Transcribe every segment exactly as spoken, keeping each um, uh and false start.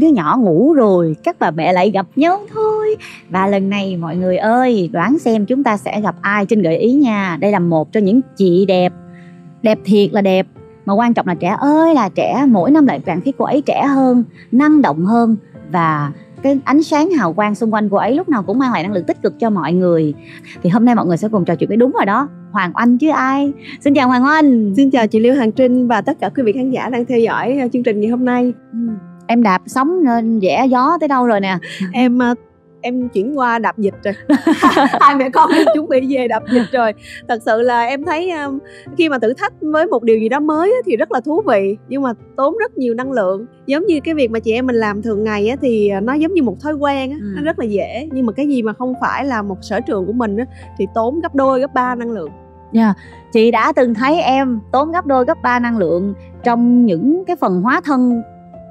mấy đứa nhỏ ngủ rồi, các bà mẹ lại gặp nhau thôi. Và lần này mọi người ơi, đoán xem chúng ta sẽ gặp ai? Trinh gợi ý nha, đây là một trong những chị đẹp, đẹp thiệt là đẹp, mà quan trọng là trẻ ơi là trẻ, mỗi năm lại càng thấy cô ấy trẻ hơn, năng động hơn, và cái ánh sáng hào quang xung quanh cô ấy lúc nào cũng mang lại năng lượng tích cực cho mọi người. Thì hôm nay mọi người sẽ cùng trò chuyện với, đúng rồi đó, Hoàng Oanh chứ ai. Xin chào Hoàng Oanh. Xin chào chị Liêu Hà Trinh và tất cả quý vị khán giả đang theo dõi chương trình ngày hôm nay. ừ. Em đạp sóng nên vẽ gió tới đâu rồi nè? Em em chuyển qua đạp dịch rồi. Hai mẹ con em chuẩn bị về đạp dịch rồi. Thật sự là em thấy khi mà thử thách với một điều gì đó mới thì rất là thú vị, nhưng mà tốn rất nhiều năng lượng. Giống như cái việc mà chị em mình làm thường ngày thì nó giống như một thói quen, nó rất là dễ. Nhưng mà cái gì mà không phải là một sở trường của mình thì tốn gấp đôi, gấp ba năng lượng. Yeah. Chị đã từng thấy em tốn gấp đôi, gấp ba năng lượng trong những cái phần hóa thân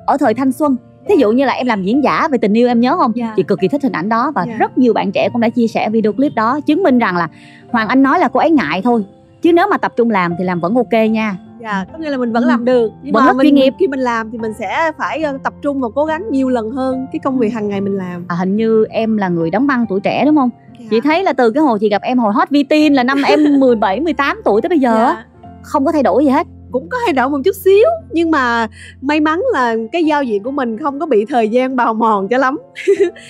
ở thời thanh xuân. Thí dụ như là em làm diễn giả về tình yêu, em nhớ không? Yeah. Chị cực kỳ thích hình ảnh đó. Và yeah. rất nhiều bạn trẻ cũng đã chia sẻ video clip đó, chứng minh rằng là Hoàng Oanh nói là cô ấy ngại thôi, chứ nếu mà tập trung làm thì làm vẫn ok nha. Yeah, có nghĩa là mình vẫn ừ. làm được, nhưng vẫn mà mình, chuyên nghiệp. Khi mình làm thì mình sẽ phải tập trung và cố gắng nhiều lần hơn cái công việc hàng ngày mình làm. à, Hình như em là người đóng băng tuổi trẻ đúng không? Yeah. Chị thấy là từ cái hồi chị gặp em hồi hot vi teen là năm em mười bảy, mười tám tuổi tới bây giờ. Yeah. Không có thay đổi gì hết. Cũng có thay đổi một chút xíu, nhưng mà may mắn là cái giao diện của mình không có bị thời gian bào mòn cho lắm.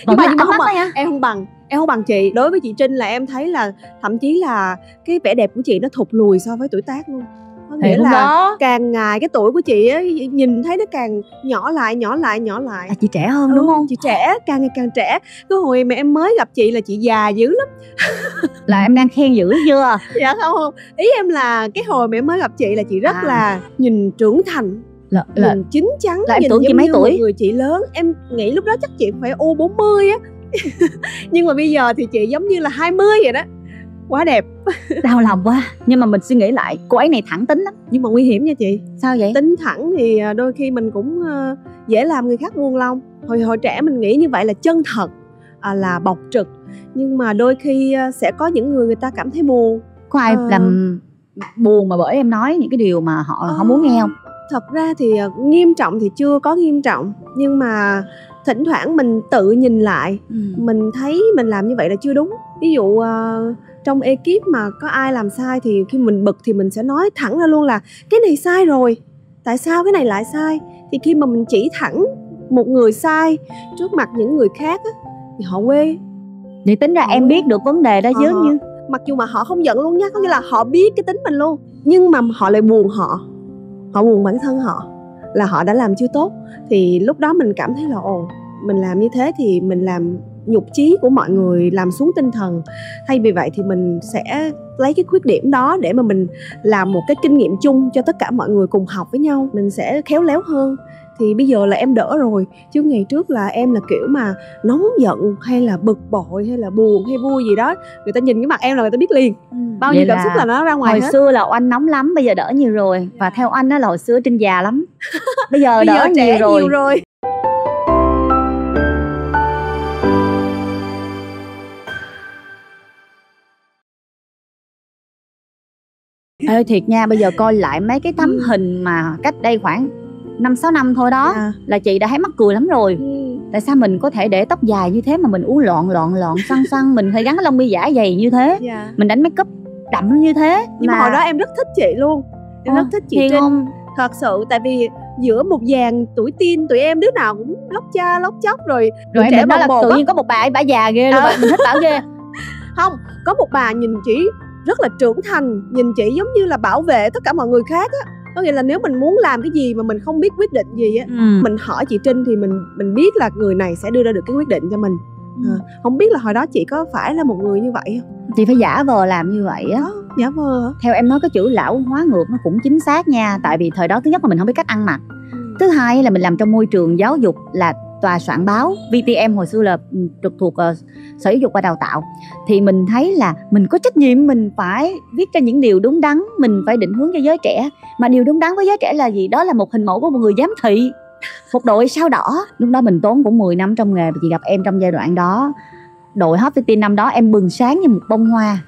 Nhưng mà, nhưng mà không mà, em không bằng em không bằng chị. Đối với chị Trinh là em thấy là thậm chí là cái vẻ đẹp của chị nó thụt lùi so với tuổi tác luôn. Có nghĩa là đó. càng ngày cái tuổi của chị ấy, nhìn thấy nó càng nhỏ lại, nhỏ lại, nhỏ lại. À, chị trẻ hơn đúng ừ, không? Chị trẻ, càng ngày càng trẻ. Cái hồi mà em mới gặp chị là chị già dữ lắm. Là em đang khen dữ chưa? Dạ không, ý em là cái hồi mà em mới gặp chị là chị rất à. là nhìn trưởng thành, là, là, nhìn chín chắn. Là em nhìn tưởng chị mấy tuổi? Người chị lớn, em nghĩ lúc đó chắc chị phải U bốn mươi á. Nhưng mà bây giờ thì chị giống như là hai mươi vậy đó. Quá đẹp. Đau lòng quá. Nhưng mà mình suy nghĩ lại, cô ấy này thẳng tính lắm. Nhưng mà nguy hiểm nha chị. Sao vậy? Tính thẳng thì đôi khi mình cũng dễ làm người khác buồn lòng. Hồi hồi trẻ mình nghĩ như vậy là chân thật, là bộc trực. Nhưng mà đôi khi sẽ có những người người ta cảm thấy buồn. Có ai à... làm buồn mà bởi em nói những cái điều mà họ à... không muốn nghe không? Thật ra thì nghiêm trọng thì chưa có nghiêm trọng. Nhưng mà thỉnh thoảng mình tự nhìn lại, ừ. mình thấy mình làm như vậy là chưa đúng. Ví dụ... trong ekip mà có ai làm sai thì khi mình bực thì mình sẽ nói thẳng ra luôn là cái này sai rồi, tại sao cái này lại sai. Thì khi mà mình chỉ thẳng một người sai trước mặt những người khác á, thì họ quê. Để tính ra họ em quê. biết được vấn đề đó chứ à, như mặc dù mà họ không giận luôn nha, có nghĩa là họ biết cái tính mình luôn, nhưng mà họ lại buồn họ họ buồn bản thân họ là họ đã làm chưa tốt. Thì lúc đó mình cảm thấy là ồ, mình làm như thế thì mình làm nhục chí của mọi người, làm xuống tinh thần. Thay vì vậy thì mình sẽ lấy cái khuyết điểm đó để mà mình làm một cái kinh nghiệm chung cho tất cả mọi người cùng học với nhau, mình sẽ khéo léo hơn. Thì bây giờ là em đỡ rồi, chứ ngày trước là em là kiểu mà nóng giận hay là bực bội hay là buồn hay vui gì đó, người ta nhìn cái mặt em là người ta biết liền. ừ. Bao vậy nhiêu cảm xúc là nó ra ngoài hồi hết. Xưa là Oanh nóng lắm, bây giờ đỡ nhiều rồi. Và theo Oanh đó là hồi xưa Trinh già lắm, bây giờ đỡ bây giờ nhiều, rồi. nhiều rồi. Ê, thiệt nha, bây giờ coi lại mấy cái tấm ừ. hình mà cách đây khoảng năm sáu năm thôi đó, à. là chị đã thấy mắc cười lắm rồi. ừ. Tại sao mình có thể để tóc dài như thế mà mình uống loạn loạn loạn xăng xăng, mình phải gắn cái lông mi giả dày như thế, dạ. mình đánh make up đậm như thế. Nhưng mà, mà hồi đó em rất thích chị luôn. Em à, rất thích chị Trinh không? Thật sự, tại vì giữa một dàn tuổi teen, tụi em đứa nào cũng lóc cha lóc chóc rồi. Rồi em định đó là tự nhiên có một bà ấy, bà già ghê luôn, à. mình thích bà ghê. Không, có một bà nhìn chị rất là trưởng thành, nhìn chị giống như là bảo vệ tất cả mọi người khác á. Có nghĩa là nếu mình muốn làm cái gì mà mình không biết quyết định gì á, ừ. mình hỏi chị Trinh thì mình mình biết là người này sẽ đưa ra được cái quyết định cho mình. ừ. à, Không biết là hồi đó chị có phải là một người như vậy không? Chị phải giả vờ làm như vậy á. Giả vờ hả? Theo em nói cái chữ lão hóa ngược nó cũng chính xác nha. Tại vì thời đó thứ nhất là mình không biết cách ăn mặc, ừ. thứ hai là mình làm trong môi trường giáo dục là tòa soạn báo vê tê em hồi xưa là trực thuộc uh, Sở Giáo dục và Đào tạo, thì mình thấy là mình có trách nhiệm, mình phải viết ra những điều đúng đắn, mình phải định hướng cho giới trẻ. Mà điều đúng đắn với giới trẻ là gì? Đó là một hình mẫu của một người giám thị, một đội sao đỏ. Lúc đó mình tốn cũng mười năm trong nghề. Chị gặp em trong giai đoạn đó, đội hot tin năm đó em bừng sáng như một bông hoa.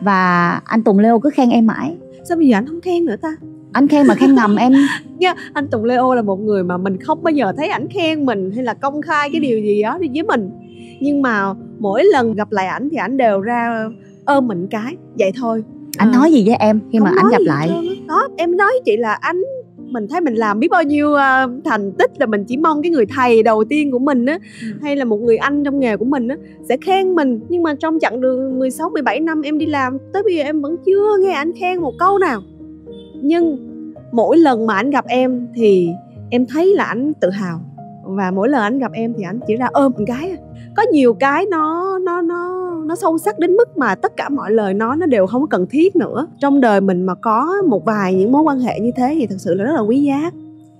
Và anh Tùng Leo cứ khen em mãi. Sao bây giờ anh không khen nữa ta? Anh khen mà khen ngầm em. Nha, anh Tùng Leo là một người mà mình không bao giờ thấy ảnh khen mình hay là công khai cái điều gì đó đi với mình. Nhưng mà mỗi lần gặp lại ảnh thì ảnh đều ra ôm mình cái vậy thôi. Anh à. nói gì với em khi không mà ảnh gặp lại? Đó, em nói với chị là anh, mình thấy mình làm biết bao nhiêu uh, thành tích, là mình chỉ mong cái người thầy đầu tiên của mình á, ừ. hay là một người anh trong nghề của mình á, sẽ khen mình. Nhưng mà trong chặng đường mười sáu mười bảy năm em đi làm tới bây giờ em vẫn chưa nghe anh khen một câu nào. Nhưng mỗi lần mà anh gặp em thì em thấy là anh tự hào, và mỗi lần anh gặp em thì anh chỉ ra ôm một cái. Có nhiều cái nó nó nó nó sâu sắc đến mức mà tất cả mọi lời nói nó đều không cần thiết nữa. Trong đời mình mà có một vài những mối quan hệ như thế thì thật sự là rất là quý giá.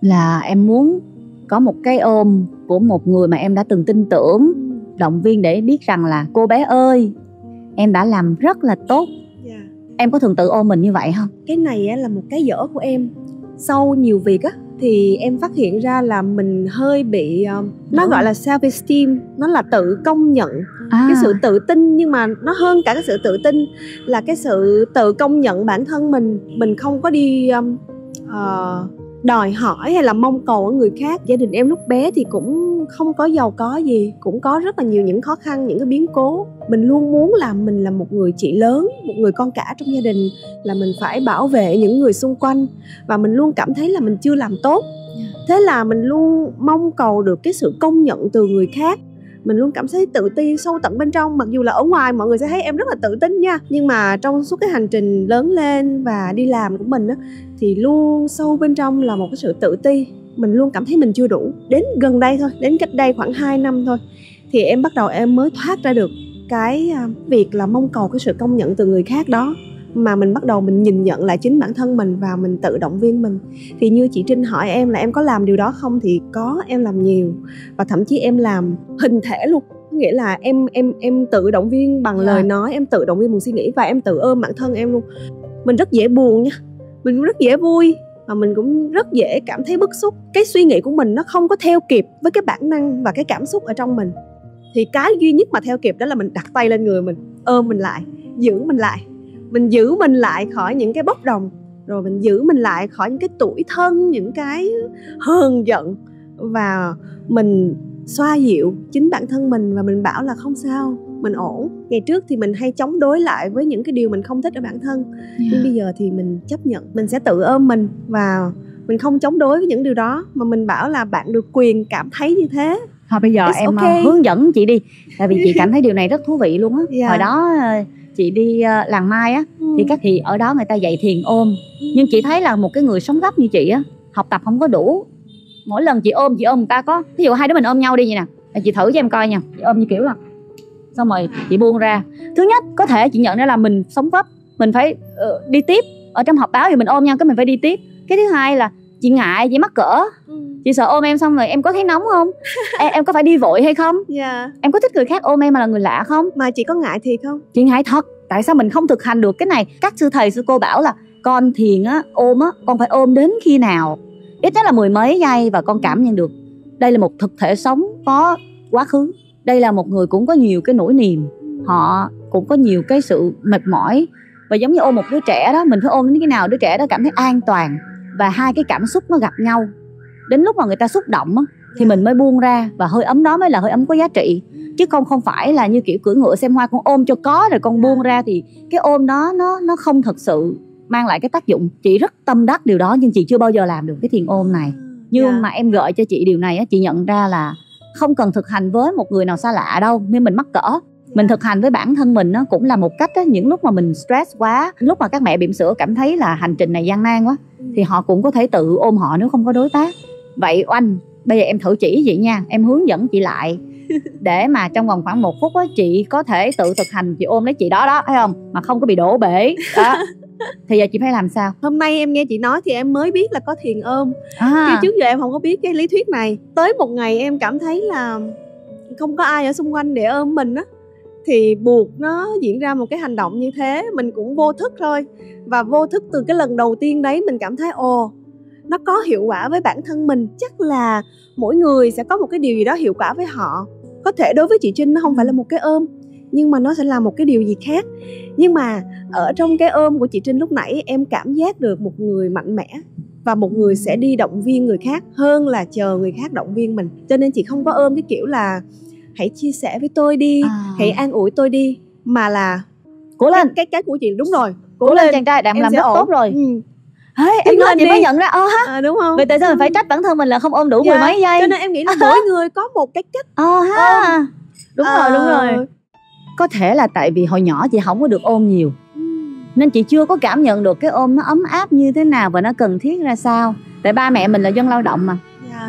Là em muốn có một cái ôm của một người mà em đã từng tin tưởng, động viên để biết rằng là cô bé ơi, em đã làm rất là tốt. Yeah. Em có thường tự ôm mình như vậy không? Cái này là một cái dở của em. Sau nhiều việc á thì em phát hiện ra là mình hơi bị, nó gọi là self esteem, nó là tự công nhận, à. cái sự tự tin, nhưng mà nó hơn cả cái sự tự tin là cái sự tự công nhận bản thân mình. Mình không có đi uh, đòi hỏi hay là mong cầu ở người khác. Gia đình em lúc bé thì cũng không có giàu có gì, cũng có rất là nhiều những khó khăn, những cái biến cố. Mình luôn muốn là mình là một người chị lớn, một người con cả trong gia đình, là mình phải bảo vệ những người xung quanh. Và mình luôn cảm thấy là mình chưa làm tốt. Thế là mình luôn mong cầu được cái sự công nhận từ người khác. Mình luôn cảm thấy tự ti sâu tận bên trong. Mặc dù là ở ngoài mọi người sẽ thấy em rất là tự tin nha, nhưng mà trong suốt cái hành trình lớn lên và đi làm của mình á, thì luôn sâu bên trong là một cái sự tự ti. Mình luôn cảm thấy mình chưa đủ. Đến gần đây thôi, đến cách đây khoảng hai năm thôi, thì em bắt đầu em mới thoát ra được cái việc là mong cầu cái sự công nhận từ người khác đó, mà mình bắt đầu mình nhìn nhận lại chính bản thân mình và mình tự động viên mình. Thì như chị Trinh hỏi em là em có làm điều đó không, thì có, em làm nhiều, và thậm chí em làm hình thể luôn. Nghĩa là em em em tự động viên bằng lời nói, em tự động viên bằng suy nghĩ, và em tự ôm bản thân em luôn. Mình rất dễ buồn nha, mình cũng rất dễ vui, mà mình cũng rất dễ cảm thấy bức xúc. Cái suy nghĩ của mình nó không có theo kịp với cái bản năng và cái cảm xúc ở trong mình. Thì cái duy nhất mà theo kịp đó là mình đặt tay lên người mình, ôm mình lại, giữ mình lại. Mình giữ mình lại khỏi những cái bốc đồng, rồi mình giữ mình lại khỏi những cái tủi thân, những cái hờn giận. Và mình xoa dịu chính bản thân mình, và mình bảo là không sao, mình ổn. Ngày trước thì mình hay chống đối lại với những cái điều mình không thích ở bản thân, yeah. nhưng bây giờ thì mình chấp nhận. Mình sẽ tự ôm mình và mình không chống đối với những điều đó, mà mình bảo là bạn được quyền cảm thấy như thế. Thôi bây giờ It's em okay. hướng dẫn chị đi, tại vì chị cảm thấy điều này rất thú vị luôn á. yeah. Hồi đó chị đi làng Mai á, ừ. thì các thì ở đó người ta dạy thiền ôm, ừ. nhưng chị thấy là một cái người sống gấp như chị á, học tập không có đủ. Mỗi lần chị ôm, chị ôm người ta có, ví dụ hai đứa mình ôm nhau đi vậy nè, chị thử cho em coi nha. Chị ôm như kiểu là xong rồi chị buông ra. Thứ nhất, có thể chị nhận ra là mình sống gấp, mình phải uh, đi tiếp. Ở trong họp báo thì mình ôm nhau, cái mình phải đi tiếp. Cái thứ hai là chị ngại, chị mắc cỡ, ừ. chị sợ ôm em xong rồi em có thấy nóng không, em, em có phải đi vội hay không, yeah. em có thích người khác ôm em mà là người lạ không. Mà chị có ngại thiệt không? Chị ngại thật. Tại sao mình không thực hành được cái này? Các sư thầy sư cô bảo là con thiền á, ôm á, con phải ôm đến khi nào ít nhất là mười mấy giây, và con cảm nhận được đây là một thực thể sống có quá khứ, đây là một người cũng có nhiều cái nỗi niềm, họ cũng có nhiều cái sự mệt mỏi. Và giống như ôm một đứa trẻ đó, mình phải ôm đến khi nào đứa trẻ đó cảm thấy an toàn và hai cái cảm xúc nó gặp nhau. Đến lúc mà người ta xúc động á, thì mình mới buông ra, và hơi ấm đó mới là hơi ấm có giá trị. Chứ không không phải là như kiểu cưỡi ngựa xem hoa, con ôm cho có rồi con buông ra, thì cái ôm đó nó nó không thật sự mang lại cái tác dụng. Chị rất tâm đắc điều đó, nhưng chị chưa bao giờ làm được cái thiền ôm này. Nhưng yeah. mà em gợi cho chị điều này á, chị nhận ra là không cần thực hành với một người nào xa lạ đâu, nếu mình mắc cỡ. Mình thực hành với bản thân mình nó cũng là một cách đó. Những lúc mà mình stress quá, lúc mà các mẹ bỉm sữa cảm thấy là hành trình này gian nan quá, thì họ cũng có thể tự ôm họ nếu không có đối tác. Vậy Oanh, bây giờ em thử chỉ vậy nha, em hướng dẫn chị lại, để mà trong vòng khoảng một phút đó, chị có thể tự thực hành, chị ôm lấy chị đó đó, thấy không, mà không có bị đổ bể đó. Thì giờ chị phải làm sao? Hôm nay em nghe chị nói thì em mới biết là có thiền ôm, à. chứ trước giờ em không có biết cái lý thuyết này. Tới một ngày em cảm thấy là không có ai ở xung quanh để ôm mình á, thì buộc nó diễn ra một cái hành động như thế. Mình cũng vô thức thôi, và vô thức từ cái lần đầu tiên đấy mình cảm thấy ồ, nó có hiệu quả với bản thân mình. Chắc là mỗi người sẽ có một cái điều gì đó hiệu quả với họ. Có thể đối với chị Trinh nó không phải là một cái ôm, nhưng mà nó sẽ là một cái điều gì khác. Nhưng mà ở trong cái ôm của chị Trinh lúc nãy, em cảm giác được một người mạnh mẽ và một người sẽ đi động viên người khác hơn là chờ người khác động viên mình. Cho nên chị không có ôm cái kiểu là hãy chia sẻ với tôi đi, à. hãy an ủi tôi đi, mà là cố lên. Cái cái của chị đúng rồi, cố, cố lên, lên chàng trai đang làm rất ổn. tốt rồi. Ừ. Hey, em nói chị đi. mới nhận ra ơ oh, ha à, đúng không? Vậy tại sao mình phải trách bản thân mình là không ôm đủ dạ. mười mấy giây? Cho nên em nghĩ là à, mỗi người có một cái cách ờ oh, ha ôm. Đúng à. rồi, đúng rồi. Có thể là tại vì hồi nhỏ chị không có được ôm nhiều, nên chị chưa có cảm nhận được cái ôm nó ấm áp như thế nào và nó cần thiết ra sao. Tại ba mẹ mình là dân lao động mà,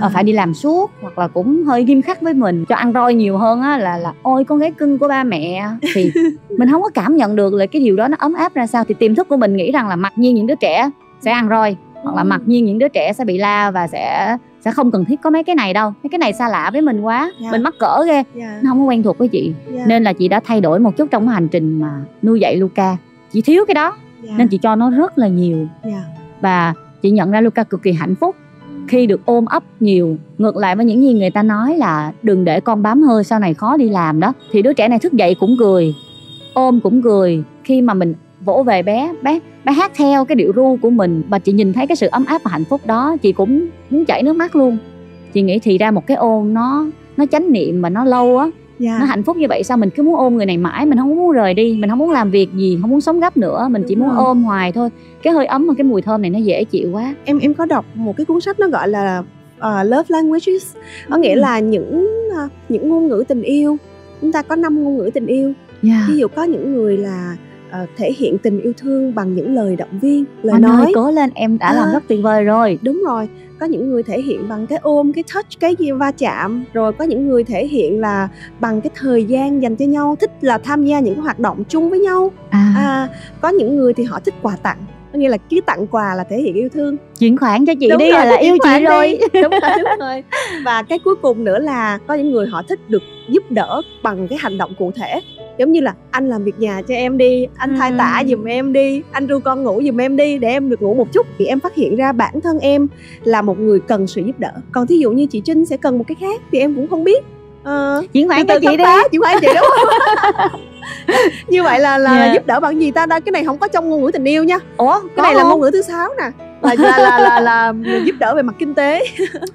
yeah. phải đi làm suốt, hoặc là cũng hơi nghiêm khắc với mình, cho ăn roi nhiều hơn á, là là ôi con gái cưng của ba mẹ. Thì mình không có cảm nhận được là cái điều đó nó ấm áp ra sao. Thì tiềm thức của mình nghĩ rằng là mặc nhiên những đứa trẻ sẽ ăn roi, hoặc là mặc nhiên những đứa trẻ sẽ bị la và sẽ sẽ không cần thiết có mấy cái này đâu, mấy cái này xa lạ với mình quá, yeah. mình mắc cỡ ghê, yeah. nó không có quen thuộc với chị, yeah. nên là chị đã thay đổi một chút trong cái hành trình mà nuôi dạy Luca. Chị thiếu cái đó, yeah. nên chị cho nó rất là nhiều, yeah. và chị nhận ra Luca cực kỳ hạnh phúc khi được ôm ấp nhiều. Ngược lại với những gì người ta nói là đừng để con bám hơi sau này khó đi làm đó, thì đứa trẻ này thức dậy cũng cười, ôm cũng cười. Khi mà mình vỗ về bé, bé bé hát theo cái điệu ru của mình, và chị nhìn thấy cái sự ấm áp và hạnh phúc đó, chị cũng muốn chảy nước mắt luôn. Chị nghĩ thì ra một cái ôm nó nó chánh niệm mà nó lâu á, yeah. nó hạnh phúc như vậy, sao mình cứ muốn ôm người này mãi, mình không muốn rời đi, mình không muốn làm việc gì, không muốn sống gấp nữa, mình Đúng chỉ muốn rồi. ôm hoài thôi. Cái hơi ấm và cái mùi thơm này nó dễ chịu quá. Em em có đọc một cái cuốn sách nó gọi là uh, Love Languages, có nghĩa ừ. là những uh, những ngôn ngữ tình yêu. Chúng ta có năm ngôn ngữ tình yêu. Yeah. Ví dụ có những người là À, thể hiện tình yêu thương bằng những lời động viên, lời anh nói ơi, cố lên em đã à, làm rất tuyệt vời rồi. Đúng rồi, có những người thể hiện bằng cái ôm, cái touch, cái gì va chạm. Rồi có những người thể hiện là bằng cái thời gian dành cho nhau, thích là tham gia những hoạt động chung với nhau. à. À, có những người thì họ thích quà tặng, có nghĩa là cứ tặng quà là thể hiện yêu thương. Chuyển khoản cho chị đúng đi rồi, là yêu chị rồi. Đúng rồi, đúng rồi. Và cái cuối cùng nữa là có những người họ thích được giúp đỡ bằng cái hành động cụ thể, giống như là anh làm việc nhà cho em đi, anh thay tã giùm em đi, anh ru con ngủ giùm em đi để em được ngủ một chút. Thì em phát hiện ra bản thân em là một người cần sự giúp đỡ. Còn thí dụ như chị Trinh sẽ cần một cái khác thì em cũng không biết. Ờ, chuyển khoản cho chị đi, chuyển khoản chị đúng không? Như vậy là là, yeah. là giúp đỡ bằng gì ta? Đây cái này không có trong ngôn ngữ tình yêu nha. Ủa, cái này không? Là ngôn ngữ thứ sáu nè. Là là, là là là là giúp đỡ về mặt kinh tế.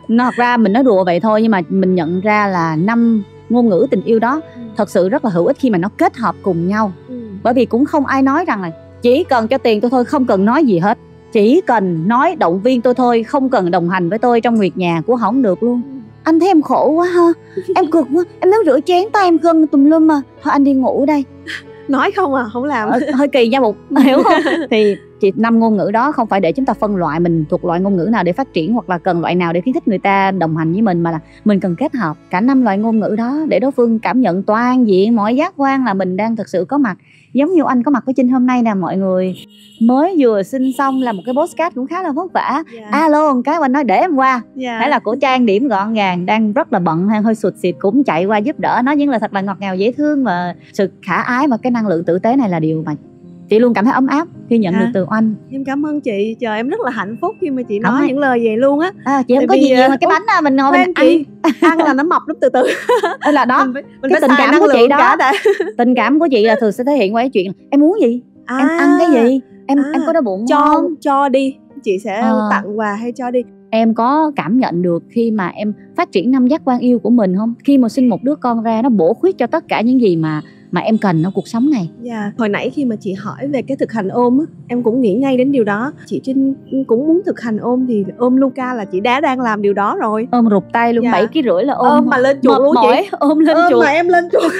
Nó thật ra mình nói đùa vậy thôi, nhưng mà mình nhận ra là năm ngôn ngữ tình yêu đó thật sự rất là hữu ích khi mà nó kết hợp cùng nhau. ừ. Bởi vì cũng không ai nói rằng là chỉ cần cho tiền tôi thôi, không cần nói gì hết, chỉ cần nói động viên tôi thôi, không cần đồng hành với tôi trong việc nhà của không được luôn. ừ. Anh thấy em khổ quá ha, em cực quá, em nấu rửa chén tay em gân tùm lum mà, thôi anh đi ngủ đây. Nói không à, không làm. Ờ, hơi kỳ nha Bụt, hiểu không? Thì chị, năm ngôn ngữ đó không phải để chúng ta phân loại mình thuộc loại ngôn ngữ nào để phát triển, hoặc là cần loại nào để khuyến khích người ta đồng hành với mình, mà là mình cần kết hợp cả năm loại ngôn ngữ đó để đối phương cảm nhận toàn diện mọi giác quan là mình đang thực sự có mặt. Giống như anh có mặt với Trinh hôm nay nè mọi người. Mới vừa sinh xong là một cái podcast cũng khá là vất vả. yeah. Alo một cái anh nói để em qua. yeah. Thấy là cổ trang điểm gọn gàng, đang rất là bận, hơi sụt xịt cũng chạy qua giúp đỡ nó. Nhưng là thật là ngọt ngào dễ thương, và sự khả ái và cái năng lượng tử tế này là điều mà chị luôn cảm thấy ấm áp khi nhận à, được từ Oanh. Em cảm ơn chị, trời em rất là hạnh phúc khi mà chị nói à, những lời vậy luôn á. À, chị không có gì nhiều mà cái bánh mình ngồi mình ăn. Ăn là nó mọc lắm, từ từ. Là đó, mình, mình cái tình cảm của chị đó. Tình cảm của chị là thường sẽ thể hiện qua cái chuyện em muốn gì, à, em ăn cái gì, em à, em có đói bụng cho, không? Cho đi, chị sẽ à, tặng quà hay cho đi. Em có cảm nhận được khi mà em phát triển năm giác quan yêu của mình không? Khi mà sinh một đứa con ra, nó bổ khuyết cho tất cả những gì mà mà em cần trong cuộc sống này. Yeah. Hồi nãy khi mà chị hỏi về cái thực hành ôm á, em cũng nghĩ ngay đến điều đó. Chị Trinh cũng muốn thực hành ôm thì ôm Luca là chị đã đang làm điều đó rồi. Ôm rụt tay luôn, bảy ký rưỡi là ôm. Ôm mà lên chuột luôn chị. Ôm lên ôm chuột. Mà em lên chuột.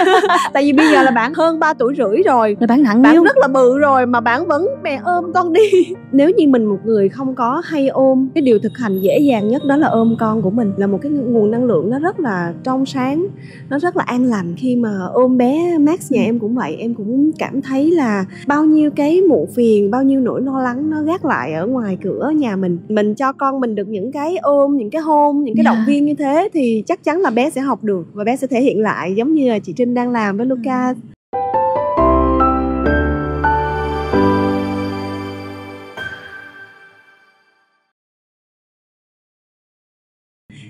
Tại vì bây giờ là bạn hơn ba tuổi rưỡi rồi. Là bạn nặng bạn yêu, rất là bự rồi mà bạn vẫn mẹ ôm con đi. Nếu như mình một người không có hay ôm, cái điều thực hành dễ dàng nhất đó là ôm con của mình, là một cái nguồn năng lượng nó rất là trong sáng, nó rất là an lành. Khi mà ôm bé Max nhà em cũng vậy, em cũng cảm thấy là bao nhiêu cái muộn phiền, bao nhiêu nỗi lo lắng nó gác lại ở ngoài cửa nhà mình. Mình cho con mình được những cái ôm, những cái hôn, những cái động viên như thế thì chắc chắn là bé sẽ học được và bé sẽ thể hiện lại, giống như là chị Trinh đang làm với Luca.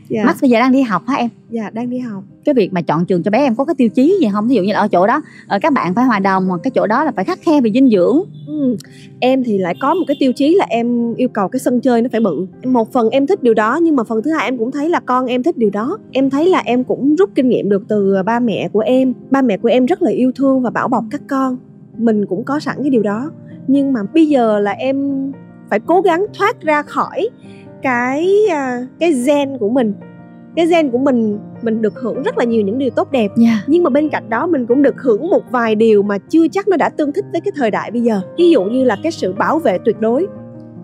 Dạ. Max bây giờ đang đi học hả em? Dạ đang đi học. Cái việc mà chọn trường cho bé em có cái tiêu chí gì không? Ví dụ như là ở chỗ đó các bạn phải hòa đồng, hoặc cái chỗ đó là phải khắt khe về dinh dưỡng. Ừ. Em thì lại có một cái tiêu chí là em yêu cầu cái sân chơi nó phải bự. Một phần em thích điều đó, nhưng mà phần thứ hai em cũng thấy là con em thích điều đó. Em thấy là em cũng rút kinh nghiệm được từ ba mẹ của em. Ba mẹ của em rất là yêu thương và bảo bọc các con. Mình cũng có sẵn cái điều đó. Nhưng mà bây giờ là em phải cố gắng thoát ra khỏi cái cái gen của mình. Cái gen của mình, mình được hưởng rất là nhiều những điều tốt đẹp, yeah. Nhưng mà bên cạnh đó mình cũng được hưởng một vài điều mà chưa chắc nó đã tương thích với cái thời đại bây giờ. Ví dụ như là cái sự bảo vệ tuyệt đối.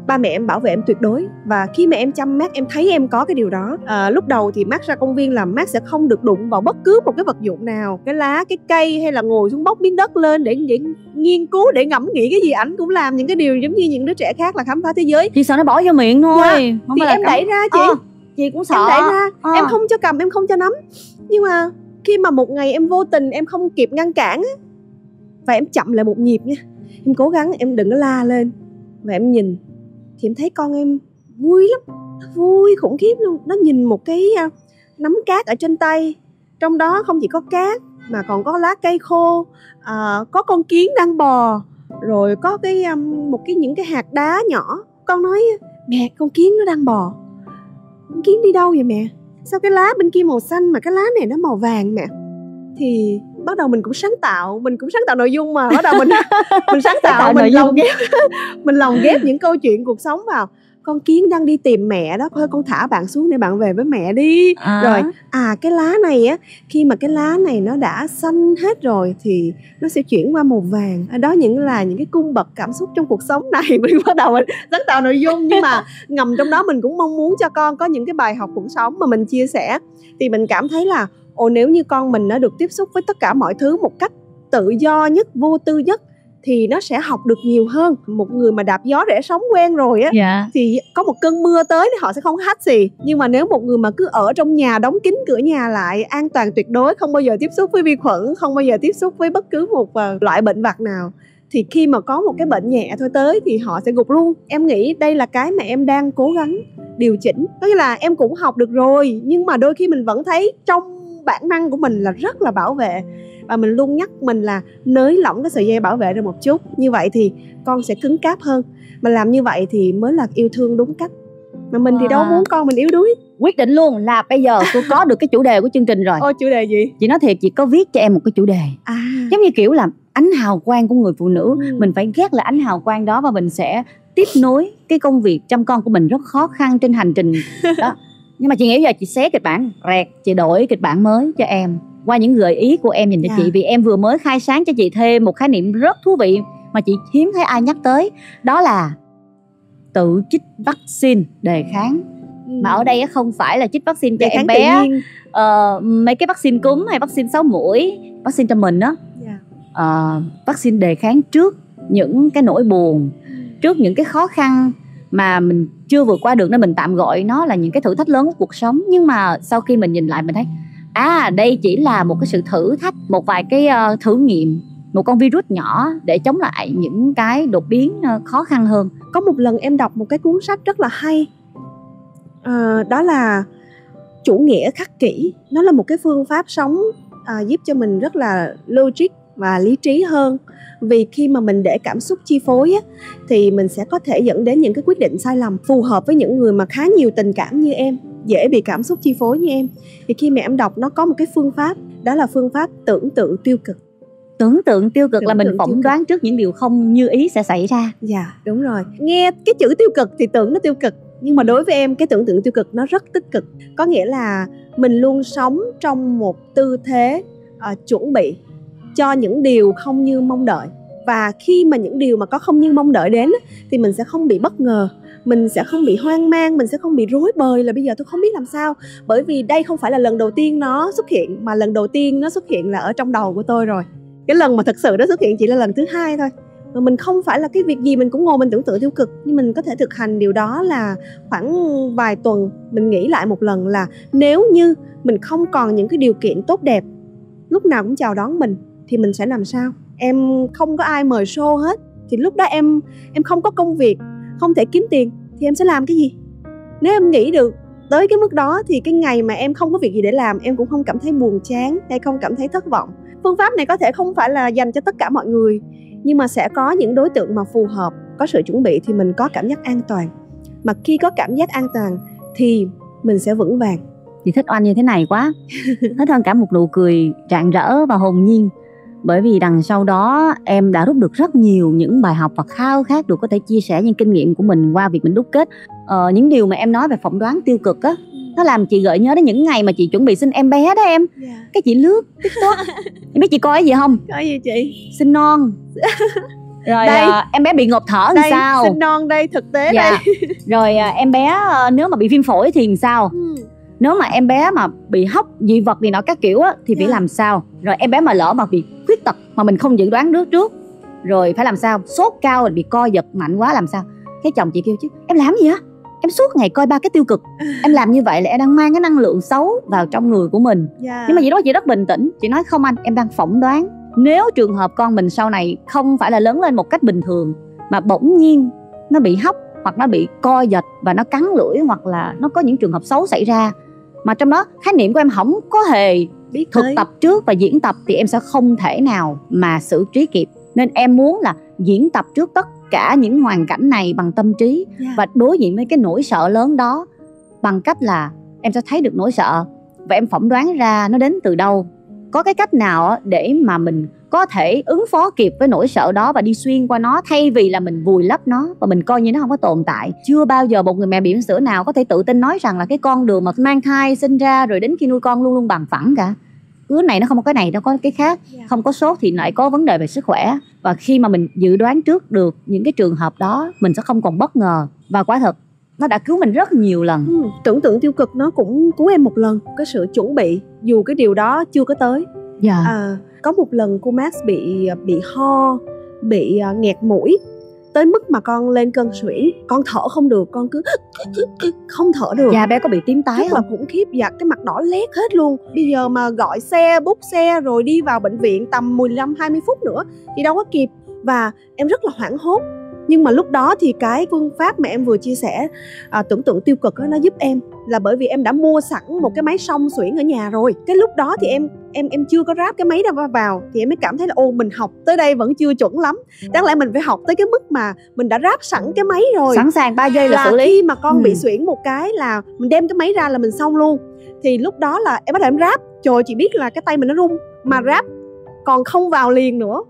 Ba mẹ em bảo vệ em tuyệt đối. Và khi mà em chăm Max, em thấy em có cái điều đó. à, Lúc đầu thì Max ra công viên là Max sẽ không được đụng vào bất cứ một cái vật dụng nào. Cái lá, cái cây hay là ngồi xuống bóc miếng đất lên để, để nghiên cứu, để ngẫm nghĩ cái gì. Ảnh cũng làm những cái điều giống như những đứa trẻ khác là khám phá thế giới. Thì sao nó bỏ vô miệng thôi, yeah. Không thì phải em cầm... đẩy ra chị. à. Chị cũng sợ. Em đẩy ra, à. em không cho cầm, em không cho nắm. Nhưng mà khi mà một ngày em vô tình em không kịp ngăn cản, và em chậm lại một nhịp nha. Em cố gắng em đừng có la lên. Và em nhìn thì em thấy con em vui lắm, vui khủng khiếp luôn. Nó nhìn một cái nắm cát ở trên tay, trong đó không chỉ có cát mà còn có lá cây khô, à, có con kiến đang bò, rồi có cái một cái những cái hạt đá nhỏ. Con nói mẹ, con kiến nó đang bò. Con kiến đi đâu vậy mẹ? Sao cái lá bên kia màu xanh mà cái lá này nó màu vàng mẹ? Thì bắt đầu mình cũng sáng tạo, mình cũng sáng tạo nội dung mà. Bắt đầu mình mình sáng tạo, tạo mình nội lòng dung. ghép mình lồng ghép những câu chuyện cuộc sống vào. Con kiến đang đi tìm mẹ đó, thôi con thả bạn xuống để bạn về với mẹ đi. à. Rồi à cái lá này á, khi mà cái lá này nó đã xanh hết rồi thì nó sẽ chuyển qua màu vàng. Ở đó những là những cái cung bậc cảm xúc trong cuộc sống này. Mình bắt đầu mình sáng tạo nội dung, nhưng mà ngầm trong đó mình cũng mong muốn cho con có những cái bài học cuộc sống mà mình chia sẻ. Thì mình cảm thấy là ồ, nếu như con mình nó được tiếp xúc với tất cả mọi thứ một cách tự do nhất, vô tư nhất, thì nó sẽ học được nhiều hơn. Một người mà đạp gió rẽ sóng quen rồi á, yeah. Thì có một cơn mưa tới thì họ sẽ không hách gì. Nhưng mà nếu một người mà cứ ở trong nhà, đóng kín cửa nhà lại, an toàn tuyệt đối, không bao giờ tiếp xúc với vi khuẩn, không bao giờ tiếp xúc với bất cứ một loại bệnh vặt nào, thì khi mà có một cái bệnh nhẹ thôi tới thì họ sẽ gục luôn. Em nghĩ đây là cái mà em đang cố gắng điều chỉnh. Có nghĩa là em cũng học được rồi, nhưng mà đôi khi mình vẫn thấy trong bản năng của mình là rất là bảo vệ. Và mình luôn nhắc mình là nới lỏng cái sợi dây bảo vệ ra một chút. Như vậy thì con sẽ cứng cáp hơn. Mà làm như vậy thì mới là yêu thương đúng cách. Mà mình à. thì đâu muốn con mình yếu đuối. Quyết định luôn là bây giờ tôi có được cái chủ đề của chương trình rồi. Ô, chủ đề gì? Chị nói thiệt, chị có viết cho em một cái chủ đề à. giống như kiểu là ánh hào quang của người phụ nữ. ừ. Mình phải ghét là ánh hào quang đó. Và mình sẽ tiếp nối cái công việc chăm con của mình rất khó khăn trên hành trình đó. Nhưng mà chị nghĩ giờ chị xé kịch bản rẹt, chị đổi kịch bản mới cho em qua những gợi ý của em dành cho yeah. chị. Vì em vừa mới khai sáng cho chị thêm một khái niệm rất thú vị mà chị hiếm thấy ai nhắc tới, đó là tự chích vaccine đề kháng. ừ. Mà ở đây không phải là chích vaccine cho em bé uh, mấy cái vaccine cúm hay vaccine sáu mũi, vaccine cho mình đó, yeah. uh, vaccine đề kháng trước những cái nỗi buồn, trước những cái khó khăn mà mình chưa vượt qua được, nên mình tạm gọi nó là những cái thử thách lớn của cuộc sống. Nhưng mà sau khi mình nhìn lại mình thấy à, đây chỉ là một cái sự thử thách, một vài cái uh, thử nghiệm, một con virus nhỏ để chống lại những cái đột biến uh, khó khăn hơn. Có một lần em đọc một cái cuốn sách rất là hay, à, đó là chủ nghĩa khắc kỷ. Nó là một cái phương pháp sống à, giúp cho mình rất là logic và lý trí hơn. Vì khi mà mình để cảm xúc chi phối á, thì mình sẽ có thể dẫn đến những cái quyết định sai lầm. Phù hợp với những người mà khá nhiều tình cảm như em, dễ bị cảm xúc chi phối như em. Thì khi mà em đọc, nó có một cái phương pháp, đó là phương pháp tưởng tượng tiêu cực. Tưởng tượng tiêu cực tưởng là mình phỏng đoán trước những điều không như ý sẽ xảy ra. Dạ, đúng rồi. Nghe cái chữ tiêu cực thì tưởng nó tiêu cực, nhưng mà đối với em cái tưởng tượng tiêu cực nó rất tích cực. Có nghĩa là mình luôn sống trong một tư thế uh, chuẩn bị cho những điều không như mong đợi. Và khi mà những điều mà có không như mong đợi đến thì mình sẽ không bị bất ngờ, mình sẽ không bị hoang mang, mình sẽ không bị rối bời là bây giờ tôi không biết làm sao. Bởi vì đây không phải là lần đầu tiên nó xuất hiện, mà lần đầu tiên nó xuất hiện là ở trong đầu của tôi rồi. Cái lần mà thật sự nó xuất hiện chỉ là lần thứ hai thôi. Mà mình không phải là cái việc gì mình cũng ngồi mình tưởng tượng tiêu cực. Nhưng mình có thể thực hành điều đó là khoảng vài tuần mình nghĩ lại một lần là nếu như mình không còn những cái điều kiện tốt đẹp lúc nào cũng chào đón mình thì mình sẽ làm sao? Em không có ai mời show hết, thì lúc đó em em không có công việc, không thể kiếm tiền thì em sẽ làm cái gì? Nếu em nghĩ được tới cái mức đó thì cái ngày mà em không có việc gì để làm, em cũng không cảm thấy buồn chán hay không cảm thấy thất vọng. Phương pháp này có thể không phải là dành cho tất cả mọi người, nhưng mà sẽ có những đối tượng mà phù hợp, có sự chuẩn bị thì mình có cảm giác an toàn. Mà khi có cảm giác an toàn thì mình sẽ vững vàng. Chị thích Oanh như thế này quá. Thích hơn cả một nụ cười rạng rỡ và hồn nhiên. Bởi vì đằng sau đó em đã rút được rất nhiều những bài học và khao khát được có thể chia sẻ những kinh nghiệm của mình qua việc mình đúc kết. Ờ, những điều mà em nói về phỏng đoán tiêu cực á, nó làm chị gợi nhớ đến những ngày mà chị chuẩn bị sinh em bé đó em. Yeah. Cái chị lướt TikTok. Em biết chị coi cái gì không? Coi gì chị? Sinh non. Rồi đây, à, em bé bị ngộp thở làm sao? Sinh non đây, thực tế dạ. Đây. Rồi à, em bé à, nếu mà bị viêm phổi thì làm sao? Ừ. Nếu mà em bé mà bị hóc dị vật gì nọ các kiểu á, thì phải yeah. làm sao? Rồi em bé mà lỡ mà bị khuyết tật mà mình không dự đoán được trước, rồi phải làm sao? Sốt cao rồi bị co giật mạnh quá làm sao? Cái chồng chị kêu chứ em làm gì á? Em suốt ngày coi ba cái tiêu cực. Em làm như vậy là em đang mang cái năng lượng xấu vào trong người của mình. Yeah. Nhưng mà chị đó chị rất bình tĩnh. Chị nói không anh, em đang phỏng đoán. Nếu trường hợp con mình sau này không phải là lớn lên một cách bình thường mà bỗng nhiên nó bị hóc hoặc nó bị co giật và nó cắn lưỡi hoặc là nó có những trường hợp xấu xảy ra mà trong đó khái niệm của em không có hề biết thực đấy. Tập trước và diễn tập thì em sẽ không thể nào mà xử trí kịp. Nên em muốn là diễn tập trước tất cả những hoàn cảnh này bằng tâm trí yeah. và đối diện với cái nỗi sợ lớn đó bằng cách là em sẽ thấy được nỗi sợ và em phỏng đoán ra nó đến từ đâu. Có cái cách nào để mà mình có thể ứng phó kịp với nỗi sợ đó và đi xuyên qua nó thay vì là mình vùi lấp nó và mình coi như nó không có tồn tại. Chưa bao giờ một người mẹ bỉm sữa nào có thể tự tin nói rằng là cái con đường mà mang thai sinh ra rồi đến khi nuôi con luôn luôn bằng phẳng cả. Cứ này nó không có cái này, nó có cái khác. Không có sốt thì lại có vấn đề về sức khỏe. Và khi mà mình dự đoán trước được những cái trường hợp đó, mình sẽ không còn bất ngờ. Và quả thật, nó đã cứu mình rất nhiều lần. Ừ, tưởng tượng tiêu cực nó cũng cứu em một lần. Cái sự chuẩn bị dù cái điều đó chưa có tới. Dạ. À, có một lần cô Max bị bị ho, bị nghẹt mũi tới mức mà con lên cơn sủy, con thở không được, con cứ không thở được. Dạ bé có bị tím tái rất không? Là khủng khiếp, dạ cái mặt đỏ lét hết luôn. Bây giờ mà gọi xe, bút xe rồi đi vào bệnh viện tầm mười lăm hai mươi phút nữa thì đâu có kịp và em rất là hoảng hốt. Nhưng mà lúc đó thì cái phương pháp mà em vừa chia sẻ à, tưởng tượng tiêu cực đó, nó giúp em là bởi vì em đã mua sẵn một cái máy xông xuyển ở nhà rồi. Cái lúc đó thì em em em chưa có ráp cái máy đó vào thì em mới cảm thấy là ô mình học tới đây vẫn chưa chuẩn lắm. Đáng lẽ mình phải học tới cái mức mà mình đã ráp sẵn cái máy rồi. Sẵn sàng ba giây là xử lý. Khi mà con ừ. bị xuyển một cái là mình đem cái máy ra là mình xông luôn. Thì lúc đó là em bắt đầu em ráp. Trời ơi, chị biết là cái tay mình nó run mà ráp còn không vào liền nữa.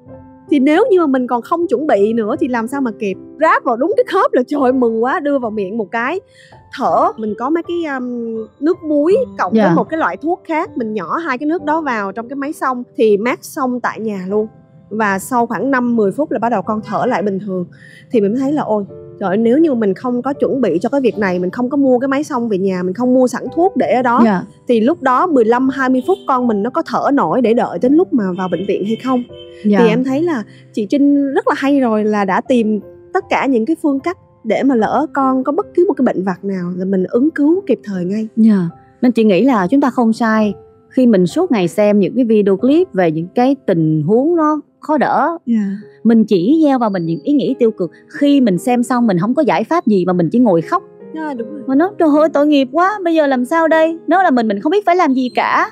Thì nếu như mà mình còn không chuẩn bị nữa thì làm sao mà kịp. Ráp vào đúng cái khớp là trời ơi, mừng quá, đưa vào miệng một cái, thở. Mình có mấy cái um, nước muối cộng yeah. với một cái loại thuốc khác, mình nhỏ hai cái nước đó vào trong cái máy xông. Thì Max xông tại nhà luôn. Và sau khoảng năm mười phút là bắt đầu con thở lại bình thường. Thì mình mới thấy là ôi trời ơi, nếu như mình không có chuẩn bị cho cái việc này, mình không có mua cái máy xông về nhà, mình không mua sẵn thuốc để ở đó yeah. thì lúc đó mười lăm hai mươi phút con mình nó có thở nổi để đợi đến lúc mà vào bệnh viện hay không. Yeah. Thì em thấy là chị Trinh rất là hay rồi, là đã tìm tất cả những cái phương cách để mà lỡ con có bất cứ một cái bệnh vặt nào là mình ứng cứu kịp thời ngay. Yeah. Nên chị nghĩ là chúng ta không sai khi mình suốt ngày xem những cái video clip về những cái tình huống nó khó đỡ. Yeah. Mình chỉ gieo vào mình những ý nghĩ tiêu cực. Khi mình xem xong mình không có giải pháp gì mà mình chỉ ngồi khóc. Yeah, đúng rồi. Mà nó trời ơi tội nghiệp quá, bây giờ làm sao đây? Nếu là mình mình không biết phải làm gì cả.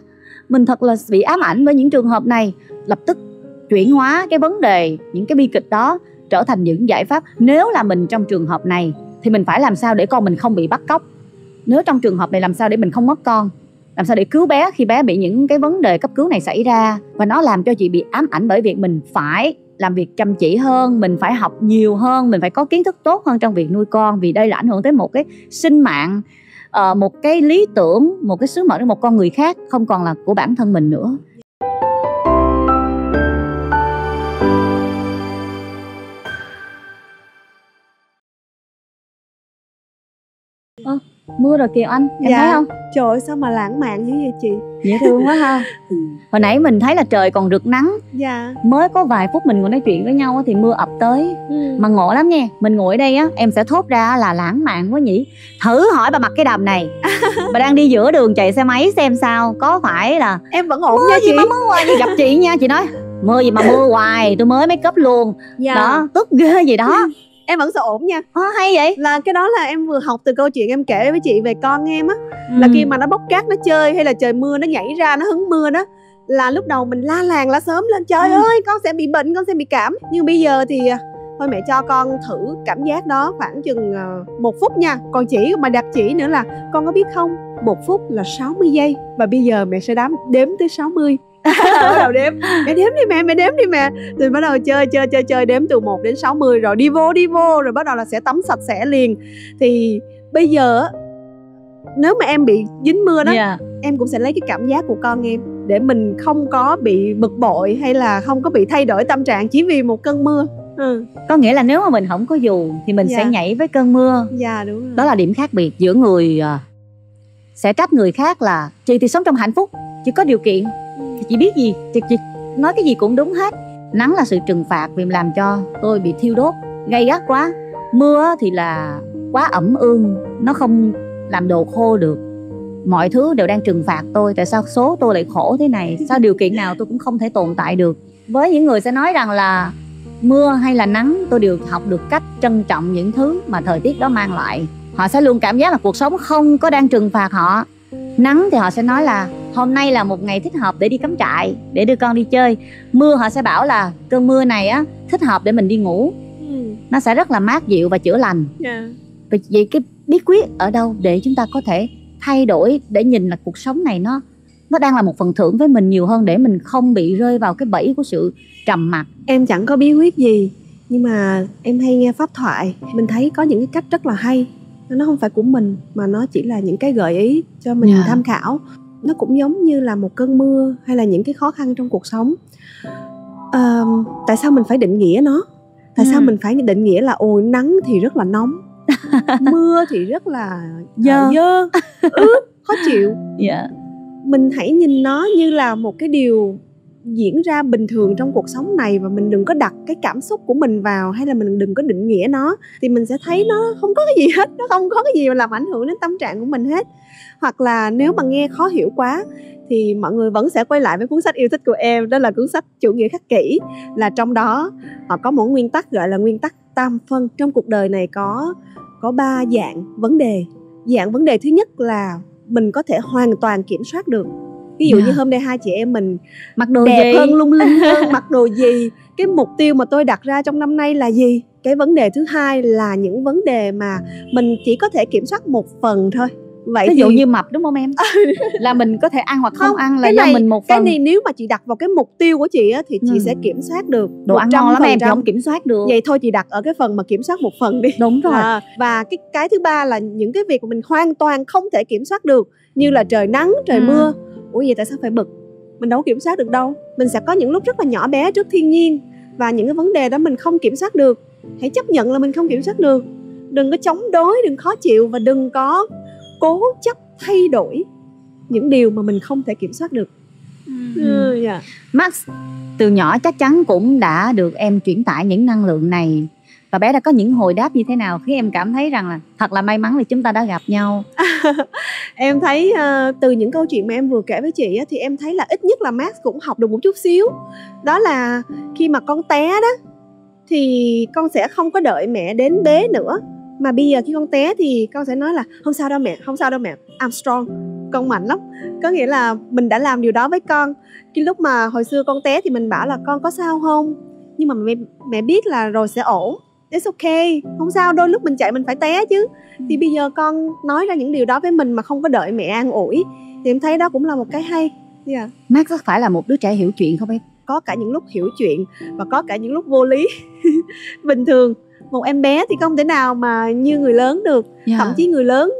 Mình thật là bị ám ảnh với những trường hợp này. Lập tức chuyển hóa cái vấn đề, những cái bi kịch đó trở thành những giải pháp. Nếu là mình trong trường hợp này thì mình phải làm sao để con mình không bị bắt cóc. Nếu trong trường hợp này làm sao để mình không mất con, làm sao để cứu bé khi bé bị những cái vấn đề cấp cứu này xảy ra. Và nó làm cho chị bị ám ảnh bởi việc mình phải làm việc chăm chỉ hơn, mình phải học nhiều hơn, mình phải có kiến thức tốt hơn trong việc nuôi con. Vì đây là ảnh hưởng tới một cái sinh mạng, một cái lý tưởng, một cái sứ mệnh của một con người khác, không còn là của bản thân mình nữa. Ơ, mưa rồi kìa anh, em dạ. thấy không? Trời ơi, sao mà lãng mạn như vậy chị? Dễ thương quá ha. Hồi nãy mình thấy là trời còn rực nắng. Dạ. Mới có vài phút mình còn nói chuyện với nhau thì mưa ập tới. Ừ. Mà ngộ lắm nha, mình ngồi ở đây á, em sẽ thốt ra là lãng mạn quá nhỉ. Thử hỏi bà mặc cái đầm này, bà đang đi giữa đường chạy xe máy xem sao, có phải là em vẫn ổn mưa nha chị? Mưa gì mà mưa hoài gì gặp chị nha, chị nói mưa gì mà mưa hoài, tôi mới make up luôn. Dạ. Đó, tức ghê gì đó. em vẫn sợ ổn nha. Ờ, hay vậy. Là cái đó là em vừa học từ câu chuyện em kể với chị về con em á. Ừ. Là khi mà nó bóc cát nó chơi hay là trời mưa nó nhảy ra nó hứng mưa đó, là lúc đầu mình la làng la sớm lên, trời ừ. ơi con sẽ bị bệnh, con sẽ bị cảm. Nhưng bây giờ thì thôi mẹ cho con thử cảm giác đó khoảng chừng một phút nha. Còn chỉ mà đặt chỉ nữa là con có biết không, một phút là sáu mươi giây. Và bây giờ mẹ sẽ đếm, đếm tới sáu mươi. Bắt đầu đếm, mẹ đếm đi mẹ, mẹ đếm đi mẹ. Rồi bắt đầu chơi chơi chơi chơi đếm từ một đến sáu mươi, rồi đi vô đi vô, rồi bắt đầu là sẽ tắm sạch sẽ liền. Thì bây giờ nếu mà em bị dính mưa đó, yeah. em cũng sẽ lấy cái cảm giác của con em để mình không có bị bực bội hay là không có bị thay đổi tâm trạng chỉ vì một cơn mưa. Ừ. Có nghĩa là nếu mà mình không có dù thì mình yeah. sẽ nhảy với cơn mưa. Dạ yeah, đúng rồi. Đó là điểm khác biệt giữa người uh, sẽ trách người khác là chị thì sống trong hạnh phúc, chị có điều kiện, chị biết gì, chị, chị nói cái gì cũng đúng hết. Nắng là sự trừng phạt vì làm cho tôi bị thiêu đốt gay gắt quá. Mưa thì là quá ẩm ương, nó không làm đồ khô được. Mọi thứ đều đang trừng phạt tôi. Tại sao số tôi lại khổ thế này? Sao điều kiện nào tôi cũng không thể tồn tại được? Với những người sẽ nói rằng là mưa hay là nắng, tôi đều học được cách trân trọng những thứ mà thời tiết đó mang lại. Họ sẽ luôn cảm giác là cuộc sống không có đang trừng phạt họ. Nắng thì họ sẽ nói là hôm nay là một ngày thích hợp để đi cắm trại, để đưa con đi chơi. Mưa họ sẽ bảo là cơn mưa này á thích hợp để mình đi ngủ. ừ. Nó sẽ rất là mát dịu và chữa lành. yeah. Vậy cái bí quyết ở đâu để chúng ta có thể thay đổi, để nhìn là cuộc sống này nó nó đang là một phần thưởng với mình nhiều hơn, để mình không bị rơi vào cái bẫy của sự trầm mặc? Em chẳng có bí quyết gì, nhưng mà em hay nghe pháp thoại, mình thấy có những cái cách rất là hay. Nó không phải của mình mà nó chỉ là những cái gợi ý cho mình yeah. tham khảo. Nó cũng giống như là một cơn mưa hay là những cái khó khăn trong cuộc sống. à, Tại sao mình phải định nghĩa nó? Tại ừ. sao mình phải định nghĩa là ồ nắng thì rất là nóng, mưa thì rất là dơ, dơ ướt, khó chịu. yeah. Mình hãy nhìn nó như là một cái điều diễn ra bình thường trong cuộc sống này, và mình đừng có đặt cái cảm xúc của mình vào, hay là mình đừng có định nghĩa nó, thì mình sẽ thấy nó không có cái gì hết. Nó không có cái gì mà làm ảnh hưởng đến tâm trạng của mình hết. Hoặc là nếu mà nghe khó hiểu quá thì mọi người vẫn sẽ quay lại với cuốn sách yêu thích của em, đó là cuốn sách Chủ nghĩa khắc kỷ. Là trong đó họ có một nguyên tắc gọi là nguyên tắc tam phân. Trong cuộc đời này có có ba dạng vấn đề. Dạng vấn đề thứ nhất là mình có thể hoàn toàn kiểm soát được. Ví dụ yeah. như hôm nay hai chị em mình mặc đồ đẹp gì? hơn, lung linh hơn, mặc đồ gì, cái mục tiêu mà tôi đặt ra trong năm nay là gì. Cái vấn đề thứ hai là những vấn đề mà mình chỉ có thể kiểm soát một phần thôi. Vậy ví dụ thì... như mập đúng không em? Là mình có thể ăn hoặc không, không ăn là do này, mình một phần. Cái này nếu mà chị đặt vào cái mục tiêu của chị á, thì chị ừ. sẽ kiểm soát được. Đồ ăn ngon lắm em, chị không kiểm soát được. Vậy thôi chị đặt ở cái phần mà kiểm soát một phần đi. Đúng rồi. à, Và cái, cái thứ ba là những cái việc mà mình hoàn toàn không thể kiểm soát được, như là trời nắng, trời ừ. mưa. Ủa vậy tại sao phải bực? Mình đâu có kiểm soát được đâu. Mình sẽ có những lúc rất là nhỏ bé trước thiên nhiên, và những cái vấn đề đó mình không kiểm soát được. Hãy chấp nhận là mình không kiểm soát được. Đừng có chống đối, đừng khó chịu, và đừng có cố chấp thay đổi những điều mà mình không thể kiểm soát được. ừ. yeah. Max từ nhỏ chắc chắn cũng đã được em chuyển tải những năng lượng này. Và bé đã có những hồi đáp như thế nào khi em cảm thấy rằng là thật là may mắn vì chúng ta đã gặp nhau? Em thấy uh, từ những câu chuyện mà em vừa kể với chị á, thì em thấy là ít nhất là Max cũng học được một chút xíu. Đó là khi mà con té đó thì con sẽ không có đợi mẹ đến bế nữa, mà bây giờ khi con té thì con sẽ nói là không sao đâu mẹ, không sao đâu mẹ, I'm strong, con mạnh lắm. Có nghĩa là mình đã làm điều đó với con. Cái lúc mà hồi xưa con té thì mình bảo là con có sao không, nhưng mà mẹ, mẹ biết là rồi sẽ ổn, it's okay, không sao, đôi lúc mình chạy mình phải té chứ. Thì bây giờ con nói ra những điều đó với mình mà không có đợi mẹ an ủi, thì em thấy đó cũng là một cái hay. yeah. Max có phải là một đứa trẻ hiểu chuyện không em? Có cả những lúc hiểu chuyện và có cả những lúc vô lý. Bình thường một em bé thì không thể nào mà như người lớn được. yeah. Thậm chí người lớn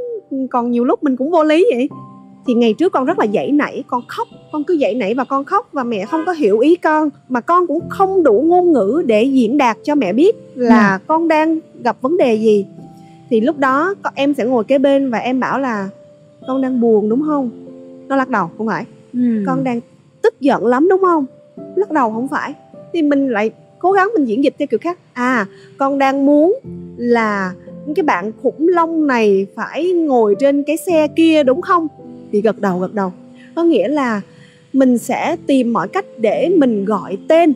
còn nhiều lúc mình cũng vô lý vậy. Thì ngày trước con rất là dãy nảy, con khóc, con cứ dãy nảy và con khóc, và mẹ không có hiểu ý con, mà con cũng không đủ ngôn ngữ để diễn đạt cho mẹ biết là yeah. con đang gặp vấn đề gì. Thì lúc đó em sẽ ngồi kế bên và em bảo là con đang buồn đúng không? Nó lắc đầu, không phải. mm. Con đang tức giận lắm đúng không? Lắc đầu, không phải. Thì mình lại cố gắng mình diễn dịch theo kiểu khác. À, con đang muốn là cái bạn khủng long này phải ngồi trên cái xe kia đúng không? Thì gật đầu, gật đầu. Có nghĩa là mình sẽ tìm mọi cách để mình gọi tên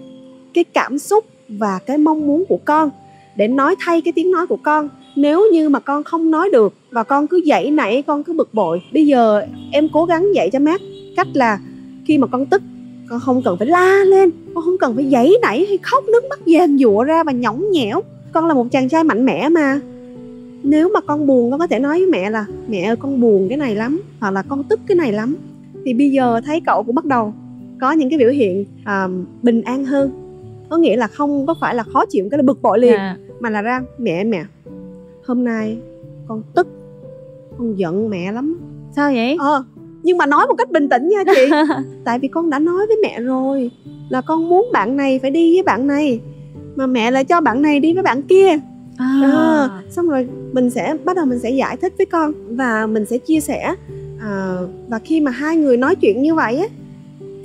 cái cảm xúc và cái mong muốn của con. để nói thay cái tiếng nói của con. Nếu như mà con không nói được và con cứ dãy nảy, con cứ bực bội, bây giờ em cố gắng dạy cho Max cách là khi mà con tức, con không cần phải la lên, con không cần phải dãy nảy hay khóc nước mắt dàn dụa ra và nhõng nhẽo. Con là một chàng trai mạnh mẽ mà. Nếu mà con buồn, con có thể nói với mẹ là mẹ ơi con buồn cái này lắm, hoặc là con tức cái này lắm. Thì bây giờ thấy cậu cũng bắt đầu có những cái biểu hiện uh, bình an hơn. Có nghĩa là không có phải là khó chịu cái là bực bội liền à. Mà là ra mẹ mẹ hôm nay con tức, con giận mẹ lắm. Sao vậy? Ờ, nhưng mà nói một cách bình tĩnh nha chị. Tại vì con đã nói với mẹ rồi là con muốn bạn này phải đi với bạn này, mà mẹ lại cho bạn này đi với bạn kia. À. À, xong rồi mình sẽ bắt đầu mình sẽ giải thích với con và mình sẽ chia sẻ. À, và khi mà hai người nói chuyện như vậy á,